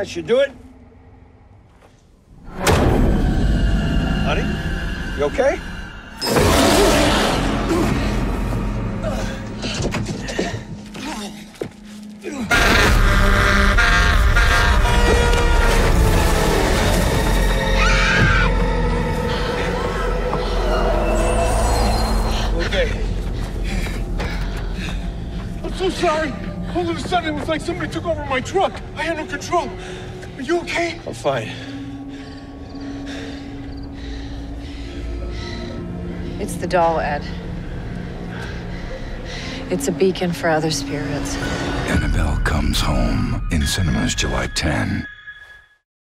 That should do it. Honey, you okay? Okay. I'm so sorry. All of a sudden, it was like somebody took over my truck. I had no control. Are you okay? I'm fine. It's the doll, Ed. It's a beacon for other spirits. Annabelle Comes Home in cinemas July 10.